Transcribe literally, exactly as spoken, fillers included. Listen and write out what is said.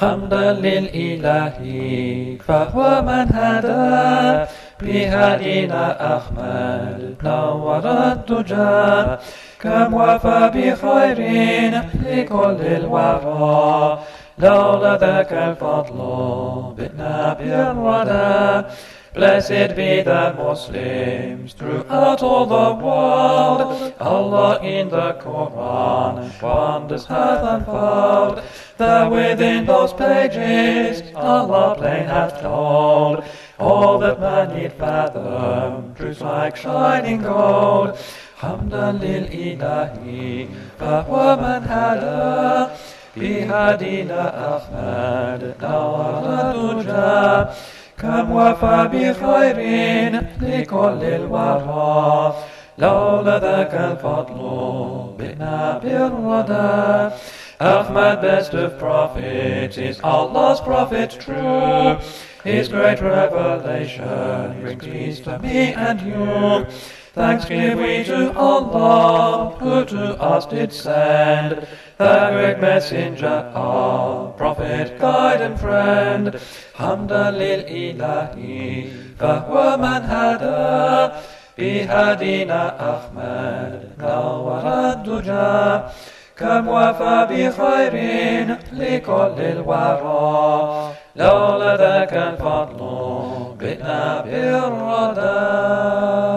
Hamdalil ilahi fahuwa man hada bihadina ahmad nawarat tuja kam wafa bi khairin li kullil wara lawla dhaka al-fadlu bitna bi-al-wada. Blessed be the Muslims throughout all the world. Allah in the Quran wonders hath unfold. That within those pages Allah plain hath told all that man need fathom, truths like shining gold. Hamdalil ilahi fahuwa man hada bihadina ahmad nawara tuja كم وفى بخير لكل الورى لولا ذاك الفضل بنا بالردى. Ahmad, best of prophets, is Allah's prophet true. His great revelation brings peace to me and you. Thanks give we to Allah, who to us did send the great messenger, our prophet, guide and friend. Hamdalil ilahi, fahuwa man hada, bihadina ahmad, nawara duja, kam wafa bi khairin, likullil wara, lawla dhaka al-fadlu, bitna bir rada.